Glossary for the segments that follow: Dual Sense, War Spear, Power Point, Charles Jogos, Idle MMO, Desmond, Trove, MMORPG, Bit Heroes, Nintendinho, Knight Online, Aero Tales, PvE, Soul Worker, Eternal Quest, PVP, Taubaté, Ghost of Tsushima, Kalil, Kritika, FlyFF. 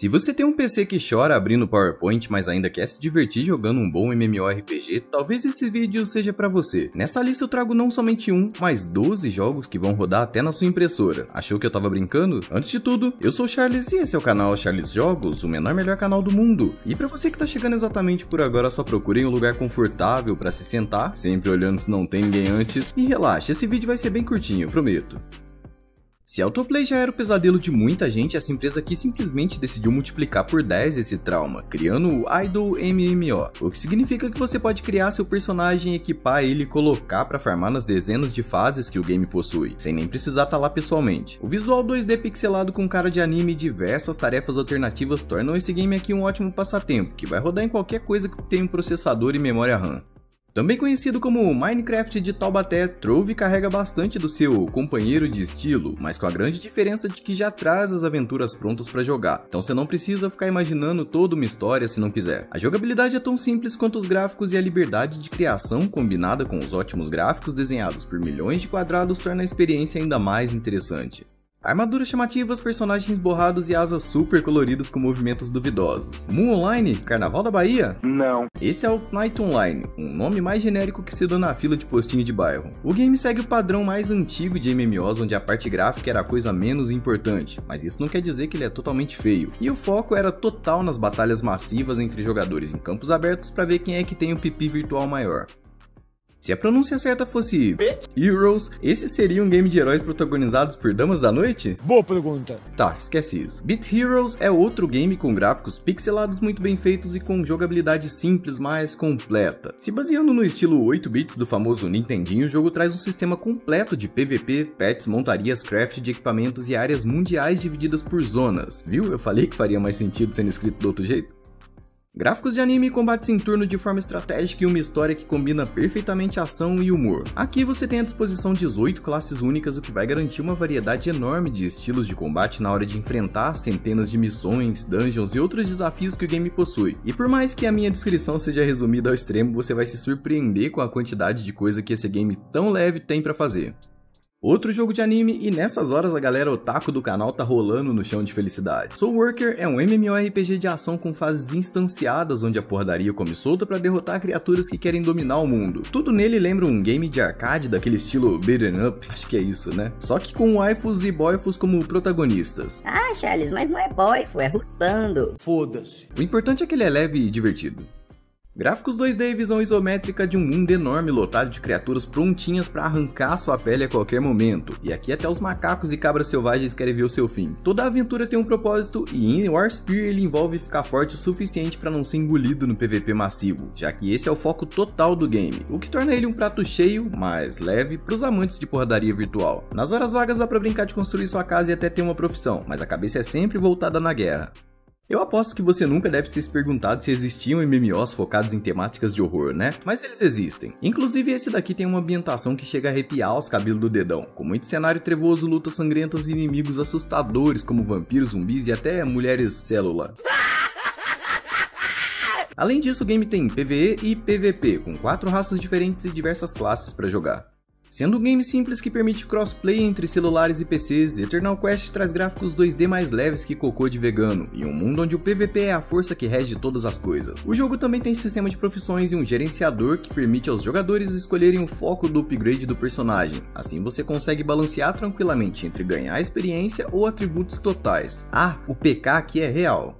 Se você tem um PC que chora abrindo PowerPoint, mas ainda quer se divertir jogando um bom MMORPG, talvez esse vídeo seja para você. Nessa lista eu trago não somente um, mas 12 jogos que vão rodar até na sua impressora. Achou que eu tava brincando? Antes de tudo, eu sou o Charles e esse é o canal Charles Jogos, o menor e melhor canal do mundo. E para você que tá chegando exatamente por agora, só procurem um lugar confortável para se sentar, sempre olhando se não tem ninguém antes. E relaxa, esse vídeo vai ser bem curtinho, prometo. Se Autoplay já era o pesadelo de muita gente, essa empresa aqui simplesmente decidiu multiplicar por 10 esse trauma, criando o Idle MMO, o que significa que você pode criar seu personagem, equipar ele e colocar pra farmar nas dezenas de fases que o game possui, sem nem precisar estar lá pessoalmente. O visual 2D pixelado com cara de anime e diversas tarefas alternativas tornam esse game aqui um ótimo passatempo, que vai rodar em qualquer coisa que tenha um processador e memória RAM. Também conhecido como Minecraft de Taubaté, Trove carrega bastante do seu companheiro de estilo, mas com a grande diferença de que já traz as aventuras prontas para jogar, então você não precisa ficar imaginando toda uma história se não quiser. A jogabilidade é tão simples quanto os gráficos e a liberdade de criação combinada com os ótimos gráficos desenhados por milhões de quadrados torna a experiência ainda mais interessante. Armaduras chamativas, personagens borrados e asas super coloridas com movimentos duvidosos. Moon Online? Carnaval da Bahia? Não. Esse é o Knight Online, um nome mais genérico que se dá na fila de postinho de bairro. O game segue o padrão mais antigo de MMOs, onde a parte gráfica era a coisa menos importante, mas isso não quer dizer que ele é totalmente feio. E o foco era total nas batalhas massivas entre jogadores em campos abertos para ver quem é que tem o pipi virtual maior. Se a pronúncia certa fosse Bit Heroes, esse seria um game de heróis protagonizados por damas da noite? Boa pergunta. Tá, esquece isso. Bit Heroes é outro game com gráficos pixelados muito bem feitos e com jogabilidade simples, mas completa. Se baseando no estilo 8-bits do famoso Nintendinho, o jogo traz um sistema completo de PVP, pets, montarias, craft de equipamentos e áreas mundiais divididas por zonas. Viu? Eu falei que faria mais sentido sendo escrito do outro jeito. Gráficos de anime, combates em turno de forma estratégica e uma história que combina perfeitamente ação e humor. Aqui você tem à disposição 18 classes únicas, o que vai garantir uma variedade enorme de estilos de combate na hora de enfrentar centenas de missões, dungeons e outros desafios que o game possui. E por mais que a minha descrição seja resumida ao extremo, você vai se surpreender com a quantidade de coisa que esse game tão leve tem pra fazer. Outro jogo de anime, e nessas horas a galera otaku do canal tá rolando no chão de felicidade. Soul Worker é um MMORPG de ação com fases instanciadas onde a porradaria come solta pra derrotar criaturas que querem dominar o mundo. Tudo nele lembra um game de arcade daquele estilo beat'em up, acho que é isso, né? Só que com waifus e boifus como protagonistas. Ah, Charles, mas não é boifu, é ruspando. Foda-se. O importante é que ele é leve e divertido. Gráficos 2D e visão isométrica de um mundo enorme lotado de criaturas prontinhas para arrancar sua pele a qualquer momento. E aqui até os macacos e cabras selvagens querem ver o seu fim. Toda aventura tem um propósito e em War Spear ele envolve ficar forte o suficiente para não ser engolido no PVP massivo, já que esse é o foco total do game, o que torna ele um prato cheio, mas leve, para os amantes de porradaria virtual. Nas horas vagas dá para brincar de construir sua casa e até ter uma profissão, mas a cabeça é sempre voltada na guerra. Eu aposto que você nunca deve ter se perguntado se existiam MMOs focados em temáticas de horror, né? Mas eles existem. Inclusive esse daqui tem uma ambientação que chega a arrepiar os cabelos do dedão, com muito cenário trevoso, lutas sangrentas e inimigos assustadores como vampiros, zumbis e até mulheres célula. Além disso, o game tem PvE e PvP, com 4 raças diferentes e diversas classes para jogar. Sendo um game simples que permite crossplay entre celulares e PCs, Eternal Quest traz gráficos 2D mais leves que cocô de vegano, em um mundo onde o PVP é a força que rege todas as coisas. O jogo também tem sistema de profissões e um gerenciador que permite aos jogadores escolherem o foco do upgrade do personagem. Assim você consegue balancear tranquilamente entre ganhar experiência ou atributos totais. Ah, o PK aqui é real.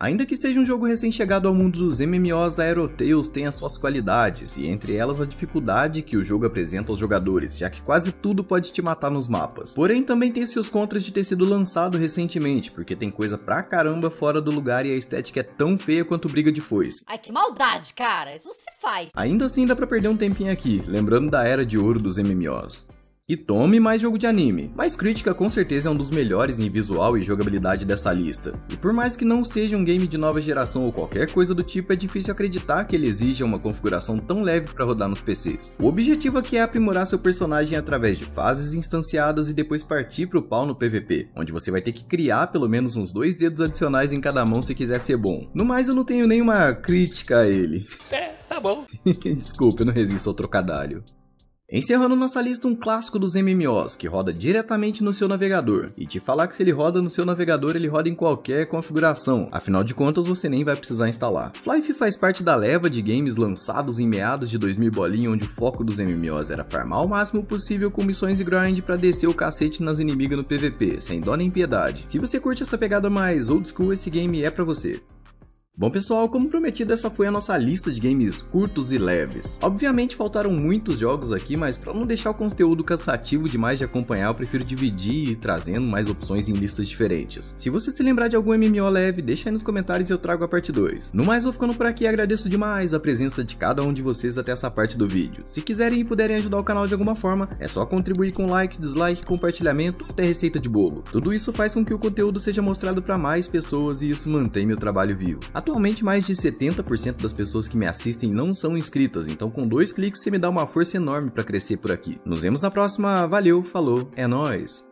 Ainda que seja um jogo recém-chegado ao mundo dos MMOs, a Aero Tales tem as suas qualidades, e entre elas a dificuldade que o jogo apresenta aos jogadores, já que quase tudo pode te matar nos mapas. Porém, também tem seus contras de ter sido lançado recentemente, porque tem coisa pra caramba fora do lugar e a estética é tão feia quanto briga de foice. Ai, que maldade, cara! Isso se faz! Ainda assim dá pra perder um tempinho aqui, lembrando da era de ouro dos MMOs. E tome mais jogo de anime, mas Kritika com certeza é um dos melhores em visual e jogabilidade dessa lista. E por mais que não seja um game de nova geração ou qualquer coisa do tipo, é difícil acreditar que ele exija uma configuração tão leve para rodar nos PCs. O objetivo aqui é aprimorar seu personagem através de fases instanciadas e depois partir pro pau no PVP, onde você vai ter que criar pelo menos uns 2 dedos adicionais em cada mão se quiser ser bom. No mais, eu não tenho nenhuma crítica a ele. É, tá bom. Desculpa, eu não resisto ao trocadilho. Encerrando nossa lista, um clássico dos MMOs, que roda diretamente no seu navegador. E te falar que se ele roda no seu navegador, ele roda em qualquer configuração, afinal de contas você nem vai precisar instalar. FlyFF faz parte da leva de games lançados em meados de 2000 bolinha, onde o foco dos MMOs era farmar o máximo possível com missões e grind pra descer o cacete nas inimigas no PVP, sem dó nem piedade. Se você curte essa pegada mais old school, esse game é pra você. Bom pessoal, como prometido, essa foi a nossa lista de games curtos e leves. Obviamente faltaram muitos jogos aqui, mas para não deixar o conteúdo cansativo demais de acompanhar, eu prefiro dividir e ir trazendo mais opções em listas diferentes. Se você se lembrar de algum MMO leve, deixa aí nos comentários e eu trago a parte 2. No mais, vou ficando por aqui e agradeço demais a presença de cada um de vocês até essa parte do vídeo. Se quiserem e puderem ajudar o canal de alguma forma, é só contribuir com like, dislike, compartilhamento, até receita de bolo. Tudo isso faz com que o conteúdo seja mostrado para mais pessoas e isso mantém meu trabalho vivo. Atualmente, mais de 70% das pessoas que me assistem não são inscritas, então com 2 cliques você me dá uma força enorme para crescer por aqui. Nos vemos na próxima, valeu, falou, é nóis!